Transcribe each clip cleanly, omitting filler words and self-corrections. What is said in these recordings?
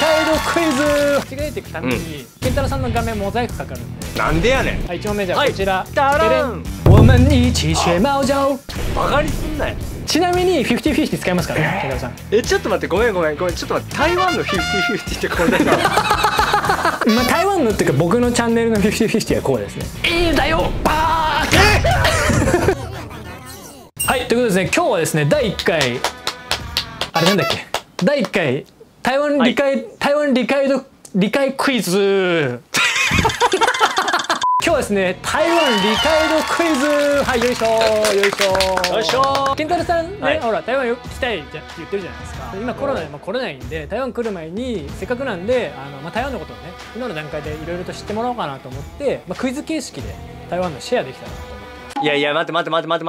カエルクイズ。間違えていくために健太郎さんの画面モザイクかかるんで。なんでやねん。1問目じゃあこちら。ダラン。我们一起学猫叫。バカにすんなよ。ちなみに 50/50 使いますからね、健太郎さん。ちょっと待って、ごめん、ちょっと待って、台湾の 50/50 ってこれだよ。まあ台湾のっていうか僕のチャンネルの 50/50 はこうですね。いいだよバーカ。はい、ということですね、今日はですね、第1回あれなんだっけ、第1回台湾理解度クイズ。今日はですね、台湾理解度クイズ。はい、よいしょー、よいしょー。健太郎さんね、はい、ほら台湾よ来たいって言ってるじゃないですか。今コロナでも来れないんで、台湾来る前にせっかくなんで、まあ、台湾のことをね、今の段階でいろいろと知ってもらおうかなと思って、まあ、クイズ形式で台湾のシェアできたらなと思ってます。いやいや、待っ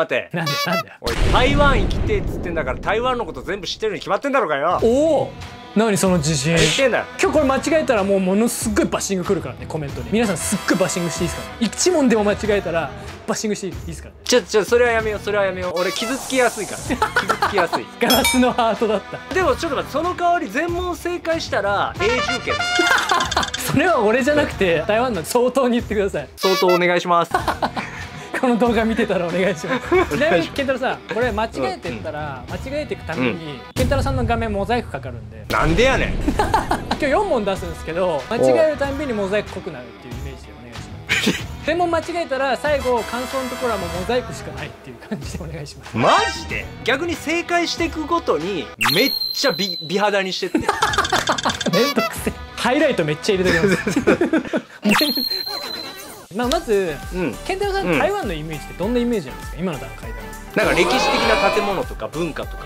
て。なんでおい、台湾行きてっつってんだから、台湾のこと全部知ってるに決まってんだろうかよ。おお、何その自信。今日これ間違えたらもうものすごいバッシングくるからね、コメントに。皆さんすっごいバッシングしていいですからね。1問でも間違えたらバッシングしていいですからね。ちょそれはやめよう、俺傷つきやすいから。ガラスのハートだった。でもちょっと待って、その代わり全問正解したら永住権。それは俺じゃなくて台湾の相当に言ってください。相当お願いします。この動画見てたらお願いします。ちなみに健太郎さん、これ間違えてったら、間違えていくために健太郎さんの画面モザイクかかるんで。なんでやねん。今日4問出すんですけど、間違えるたんびにモザイク濃くなるっていうイメージでお願いします。でも間違えたら最後感想のところはもうモザイクしかないっていう感じでお願いします。マジで逆に正解していくごとにめっちゃ 美肌にしてって。めんどくせえ。ハイライトめっちゃ入れておきます。まず、健太郎さん、台湾のイメージってどんなイメージなんですか、今の段階で。なんか歴史的な建物とか文化とか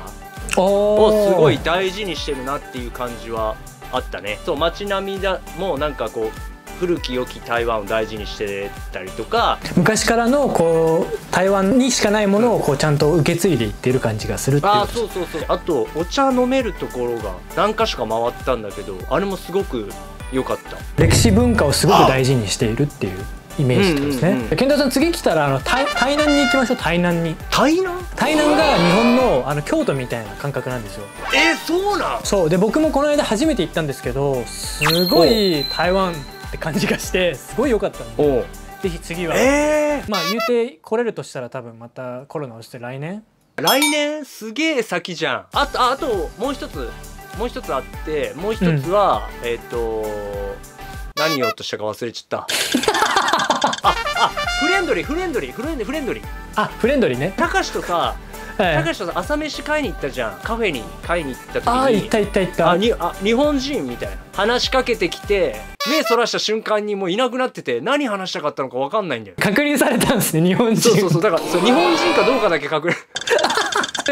をすごい大事にしてるなっていう感じはあったね。そう、街並みだもうなんかこう古き良き台湾を大事にしてたりとか、昔からのこう台湾にしかないものをこうちゃんと受け継いでいってる感じがするっていう。あ、そう。あとお茶飲めるところが何か所か回ったんだけど、あれもすごく良かった。歴史文化をすごく大事にしているっていうイメージですね。健太郎さん、次来たら台南に行きましょう。台南が日本の京都みたいな感覚なんですよ。そうなん。そうで、僕もこの間初めて行ったんですけど、すごい台湾って感じがしてすごい良かったんで、ぜひ次は、まあ言うて来れるとしたら多分またコロナをして来年すげえ先じゃん。あともう一つあって、もう一つは、何言おうとしたか忘れちゃった。フレンドリー。あ、フレンドリーね。高橋とさ、朝飯買いに行ったじゃん。カフェに買いに行った時に。行った。日本人みたいな話しかけてきて、目そらした瞬間にもういなくなってて、何話したかったのかわかんないんだよ。確認されたんですね、日本人。そうだから日本人かどうかだけ確認。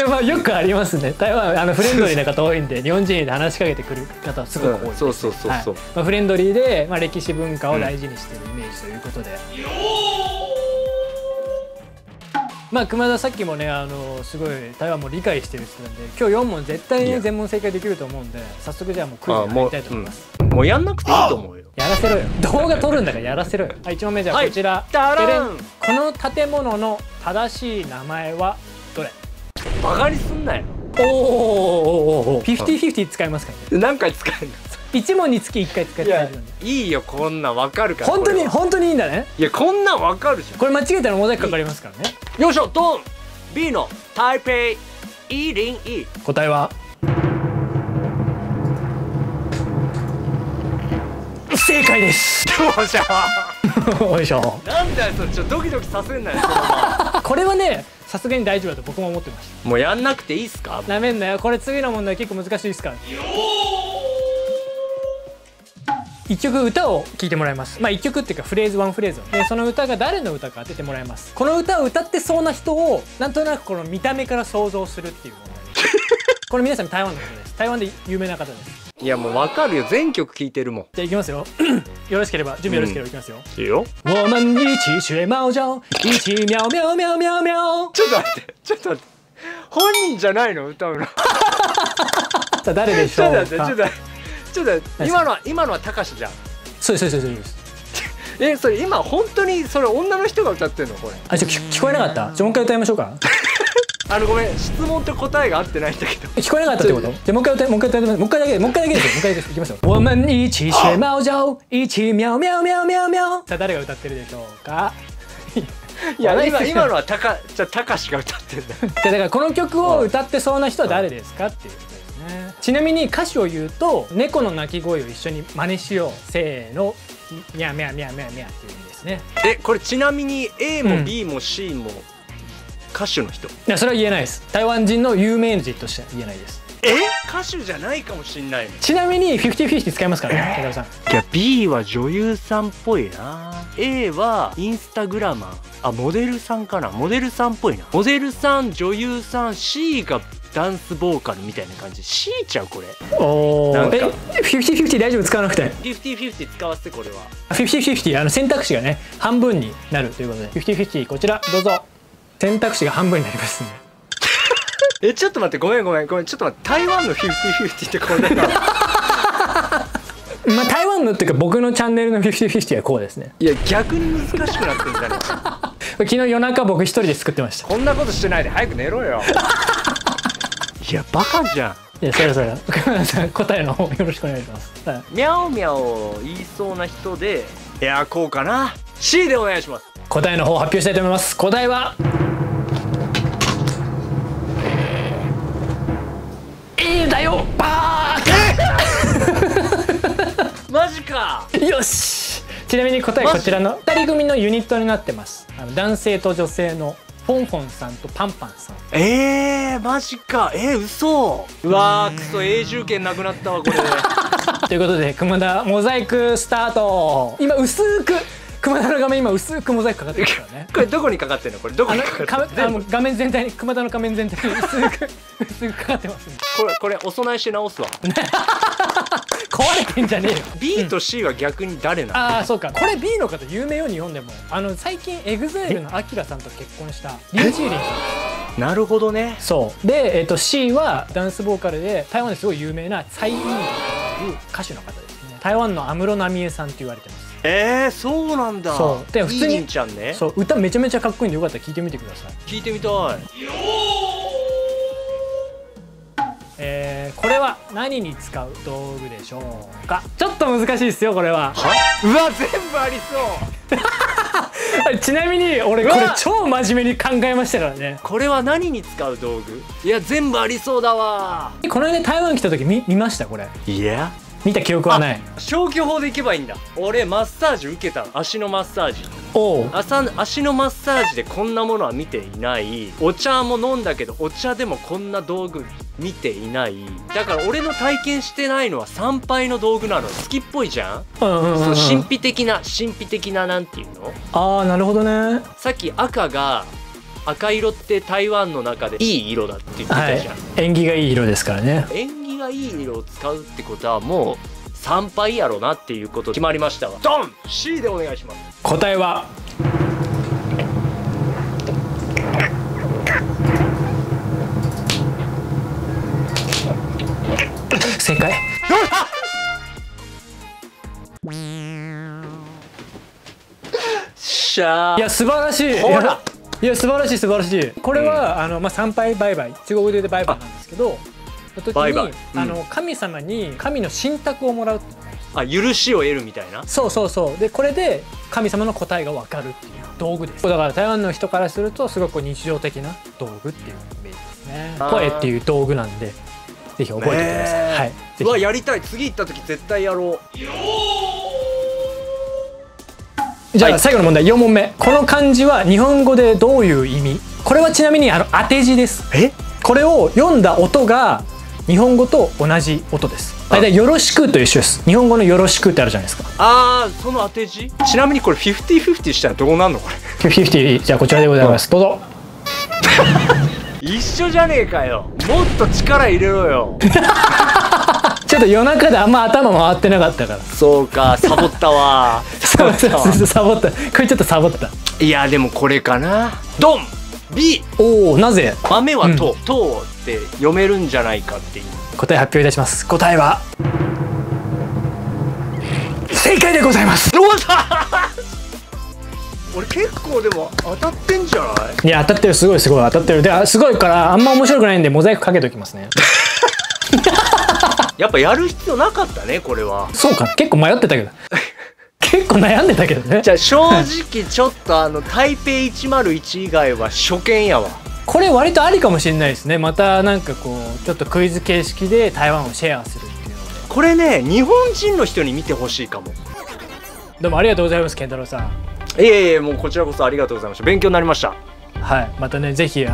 まあよくありますね、台湾フレンドリーな方多いんで。日本人で話しかけてくる方はすごく多いです。そう、まあ、フレンドリーで、まあ、歴史文化を大事にしてるイメージということで、まあ熊田さっきもね、すごい台湾も理解してる人なんで、今日4問絶対に全問正解できると思うんで、早速じゃあもうクイズにやりたいと思います。もうやんなくていいと思うよ。やらせろよ、動画撮るんだからやらせろよ。はい、1問目じゃあこちら、この建物の正しい名前はどれ。バカにすんなよ。おお、50/50使いますかね。何回使えるの。1問につき1回使えるの。いいよ、こんなん分かるから。本当にいいんだね。いや、こんなん分かるじゃん。これ間違えたらモザイクかかりますからね。よいしょ、ドン。 B の台北101、答えは正解です。よいしょ、よいしょ。なんだよそれ、ちょっとドキドキさせんなよ。これはね、さすがに大丈夫だと僕も思ってました。もうやんなくていいっすか。なめんなよ、これ次の問題結構難しいっすから。一曲歌を聴いてもらいます。まあ一曲っていうかフレーズ、ワンフレーズで、その歌が誰の歌か当ててもらいます。この歌を歌ってそうな人をなんとなくこの見た目から想像するっていう問題です。これ皆さん台湾の方です。台湾で有名な方です。いやもうわかるよ、全曲聴いてるもん。じゃあいきますよ。よろしければ、準備よろしければいきますよ。いいよ。我们一起学猫叫，一起喵喵喵喵喵。ちょっと待って。本人じゃないの歌うの。さあ誰でしょうか。ちょっと待って。今のは高橋じゃん。そうです。それ今本当にそれ女の人が歌ってんのこれ。あ、聞こえなかった。じゃあもう一回歌いましょうか。ごめん、質問と答えが合ってないんだけど。聞こえなかったってこと？じゃもう一回だけですよ。もう一回だけいきましょう。我们一起学猫叫，一起喵喵喵喵喵。さあ誰が歌ってるでしょうか？いや今のはタカシが歌ってるんだ。だからこの曲を歌ってそうな人は誰ですかっていうことですね。ちなみに歌詞を言うと猫の鳴き声を一緒に真似しよう。せーの、ミャーミャーミャーミャーミャーっていう意味ですね。これちなみに A も B も C も歌手の人？いやそれは言えないです。台湾人の有名人としては言えないです。歌手じゃないかもしんない。ちなみに 50/50 使いますからね高田さん。いや B は女優さんっぽいな。 A はインスタグラマー、モデルさんかな。モデルさんっぽいな。モデルさん、女優さん、 C がダンスボーカルみたいな感じ。 C ちゃうこれ。おお、なんか 50/50 大丈夫、使わなくて。 50/50 使わせて。これは 50/50 選択肢がね半分になるということで 50/50 こちらどうぞ。選択肢が半分になりますね。ちょっと待って、ごめんちょっと待って。台湾の 50/50 ってこれだまあ台湾のっていうか僕のチャンネルの 50/50 はこうですね。いや逆に難しくなってるんじゃないか昨日夜中僕一人で作ってました。こんなことしてないで早く寝ろよいやバカじゃん。いやそれ岡村さん答えの方よろしくお願いします、はい、ミャオミャオ言いそうな人で、いやこうかな。 C でお願いします。答えの方を発表したいと思います。答えはだよ。バーマジか。よし。ちなみに答えこちらの2人組のユニットになってます。男性と女性のポンポンさんとパンパンさん。マジか。嘘。うわーくそ、永住権なくなったわこれということで熊田モザイクスタート。今薄く熊田の画面、今薄くモザイクかかってるからねこれどこにかかってるの？これどこにかかってる？画面全体に、熊田の画面全体に薄くかかってますね。これお供えして直すわ壊れてんじゃねえよ。 B と C は逆に誰なの？ああそうか、これ B の方有名よ日本でも。最近 EXILE の AKIRA さんと結婚したリュウジーリンさん。なるほどね。そうで、C はダンスボーカルで台湾ですごい有名な蔡依林という歌手の方ですね。台湾の安室奈美恵さんって言われてます。そうなんだ。そうで普通にちゃん、ね、そう歌めちゃめちゃかっこいいんでよかったら聞いてみてください。聞いてみたい。これは何に使う道具でしょうか？ちょっと難しいですよこれは。うわ全部ありそうちなみに俺これ超真面目に考えましたからね。これは何に使う道具？いや全部ありそうだわ。この間台湾来た時見ましたこれ。いや見た記憶はない。消去法でいけばいいんだ。俺マッサージ受けたの。足のマッサージ。おう、足のマッサージでこんなものは見ていない。お茶も飲んだけどお茶でもこんな道具見ていない。だから俺の体験してないのは参拝の道具なの。好きっぽいじゃん、神秘的な。神秘的ななんていうの？ああなるほどね。さっき赤が赤色って台湾の中でいい色だって言ってたじゃん、はい、縁起がいい色ですからね。縁起がいい色を使うってことはもう参拝やろなっていうこと決まりましたわ。ドン！ C でお願いします。答えは正解しゃー。いや素晴らしい。ほらいや素晴らしい素晴らしい。これは、参拝売買、中国で売買なんですけど、その時に神様に神の信託をもらう。許しを得るみたいな。そうそうそうで、これで神様の答えが分かるっていう道具です。だから台湾の人からするとすごく日常的な道具っていうイメージですね。声っていう道具なんでぜひ覚えてください、はい、うわやりたい。次行った時絶対やろうよ。じゃあ最後の問題4問目。この漢字は日本語でどういう意味？これはちなみに当て字です。これを読んだ音が日本語と同じ音です。大体よろしくと一緒です。日本語のよろしくってあるじゃないですか。その当て字。ちなみにこれ 50/50 したらどうなんのこれ？ 50/50 じゃあこちらでございます。どうぞ一緒じゃねえかよ。もっと力入れろよちょっと夜中であんま頭回ってなかったから。そうかサボったわサボった。これちょっとサボった。いやでもこれかな。ドン！ B。 おおなぜ？豆はと、とって読めるんじゃないかっていう。答え発表いたします。答えは正解でございます。どうだ俺結構でも当たってんじゃない？いや当たってる、すごいすごい当たってる。ですごいからあんま面白くないんでモザイクかけておきますね。やっぱやる必要なかったねこれは。そうか、結構迷ってたけど。結構悩んでたけどね。じゃあ正直ちょっと台北101以外は初見やわ。これ割とありかもしれないですね。またなんかこうちょっとクイズ形式で台湾をシェアするっていうので、これね日本人の人に見てほしいかも。どうもありがとうございます健太郎さん。いえいえ、もうこちらこそありがとうございました。勉強になりました。はい、またね、ぜひ台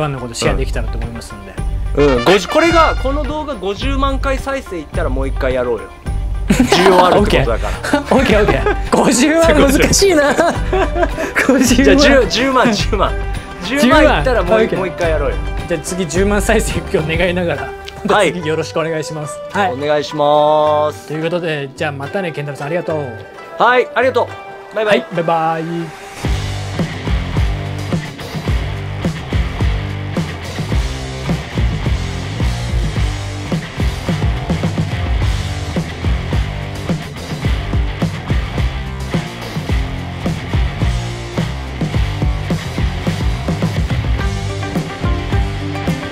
湾のことシェアできたらと思いますんで。うん、これがこの動画50万回再生いったらもう一回やろうよ。需要あるってことだから。オッケーオッケー。50万難しいな。50万。じゃあ10万。10万いったらもう一回やろうよ。じゃあ次10万再生いくよう願いながら。はい。よろしくお願いします。はい。お願いします。ということで、じゃあまたね健太郎さんありがとう。はい、ありがとう。バイバイ。